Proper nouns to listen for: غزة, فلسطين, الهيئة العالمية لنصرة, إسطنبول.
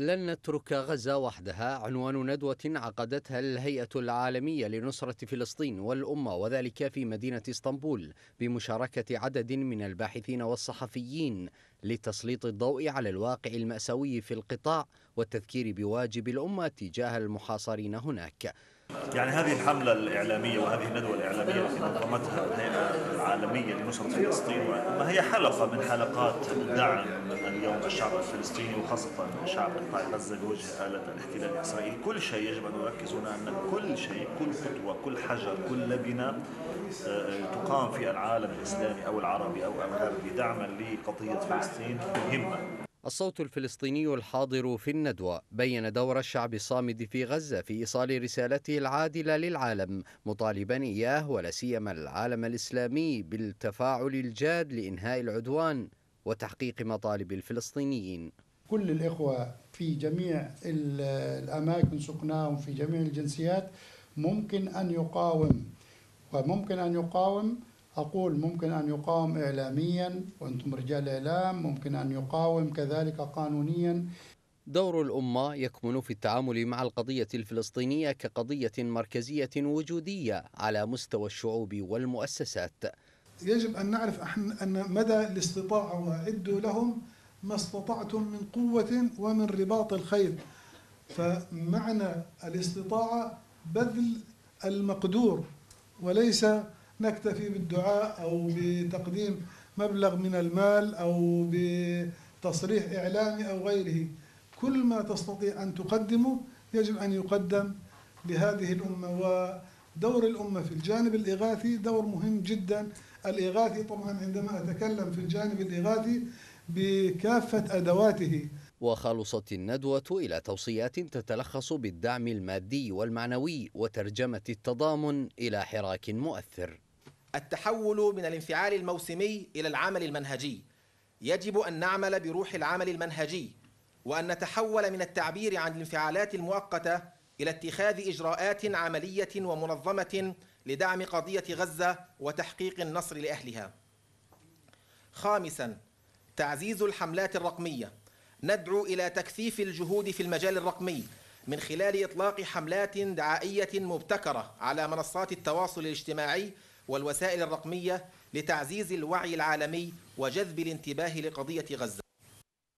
لن نترك غزة وحدها عنوان ندوة عقدتها الهيئة العالمية لنصرة فلسطين والأمة، وذلك في مدينة إسطنبول بمشاركة عدد من الباحثين والصحفيين لتسليط الضوء على الواقع المأساوي في القطاع والتذكير بواجب الأمة تجاه المحاصرين هناك. يعني هذه الحملة الإعلامية وهذه الندوة الإعلامية التي نظمتها الهيئة العالمية لنصرة فلسطين وهي حلقة من حلقات دعم اليوم الشعب الفلسطيني وخاصة شعب قطاع غزة بوجه آلة الاحتلال الإسرائيلي. كل شيء يجب أن نركز هنا، أن كل شيء، كل خطوة، كل حجر، كل لبنة تقام في العالم الإسلامي أو العربي أو الغربي دعما لقضية فلسطين مهمة. الصوت الفلسطيني الحاضر في الندوة بين دور الشعب الصامد في غزة في إيصال رسالته العادلة للعالم، مطالبا إياه ولا سيما العالم الإسلامي بالتفاعل الجاد لإنهاء العدوان وتحقيق مطالب الفلسطينيين. كل الإخوة في جميع الأماكن سكناهم في جميع الجنسيات ممكن أن يقاوم، وممكن أن يقاوم، أقول ممكن أن يقاوم إعلاميا وأنتم رجال إعلام، ممكن أن يقاوم كذلك قانونيا. دور الأمة يكمن في التعامل مع القضية الفلسطينية كقضية مركزية وجودية على مستوى الشعوب والمؤسسات. يجب أن نعرف أن مدى الاستطاعة، وأعدوا لهم ما استطعتم من قوة ومن رباط الخيل، فمعنى الاستطاعة بذل المقدور وليس نكتفي بالدعاء أو بتقديم مبلغ من المال أو بتصريح إعلامي أو غيره. كل ما تستطيع أن تقدمه يجب أن يقدم لهذه الأمة. ودور الأمة في الجانب الإغاثي دور مهم جدا. الإغاثي طبعا عندما أتكلم في الجانب الإغاثي بكافة أدواته. وخلصت الندوة إلى توصيات تتلخص بالدعم المادي والمعنوي وترجمة التضامن إلى حراك مؤثر. التحول من الانفعال الموسمي إلى العمل المنهجي. يجب أن نعمل بروح العمل المنهجي، وأن نتحول من التعبير عن الانفعالات المؤقتة إلى اتخاذ إجراءات عملية ومنظمة لدعم قضية غزة وتحقيق النصر لأهلها. خامساً، تعزيز الحملات الرقمية. ندعو إلى تكثيف الجهود في المجال الرقمي من خلال إطلاق حملات دعائية مبتكرة على منصات التواصل الاجتماعي والوسائل الرقمية لتعزيز الوعي العالمي وجذب الانتباه لقضية غزة.